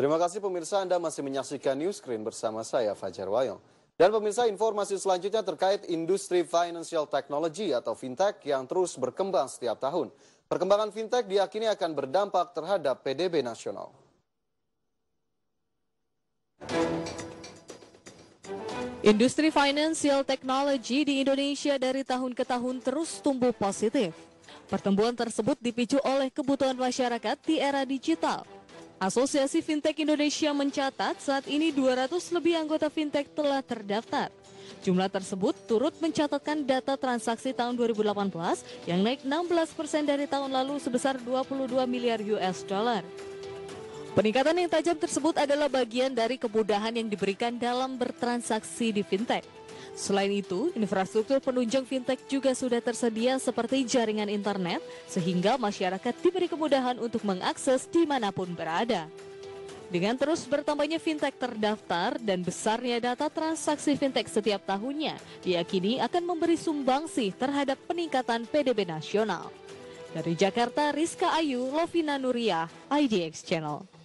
Terima kasih pemirsa, Anda masih menyaksikan Newscreen bersama saya Fajar Wayong. Dan pemirsa, informasi selanjutnya terkait industri financial technology atau fintech yang terus berkembang setiap tahun. Perkembangan fintech diyakini akan berdampak terhadap PDB nasional. Industri financial technology di Indonesia dari tahun ke tahun terus tumbuh positif. Pertumbuhan tersebut dipicu oleh kebutuhan masyarakat di era digital. Asosiasi Fintech Indonesia mencatat saat ini 200 lebih anggota fintech telah terdaftar. Jumlah tersebut turut mencatatkan data transaksi tahun 2018 yang naik 16% dari tahun lalu sebesar 22 miliar US dollar. Peningkatan yang tajam tersebut adalah bagian dari kemudahan yang diberikan dalam bertransaksi di fintech. Selain itu, infrastruktur penunjang fintech juga sudah tersedia seperti jaringan internet, sehingga masyarakat diberi kemudahan untuk mengakses dimanapun berada. Dengan terus bertambahnya fintech terdaftar dan besarnya data transaksi fintech setiap tahunnya, diyakini akan memberi sumbangsi terhadap peningkatan PDB nasional. Dari Jakarta, Rizka Ayu, Lovina Nuria, IDX Channel.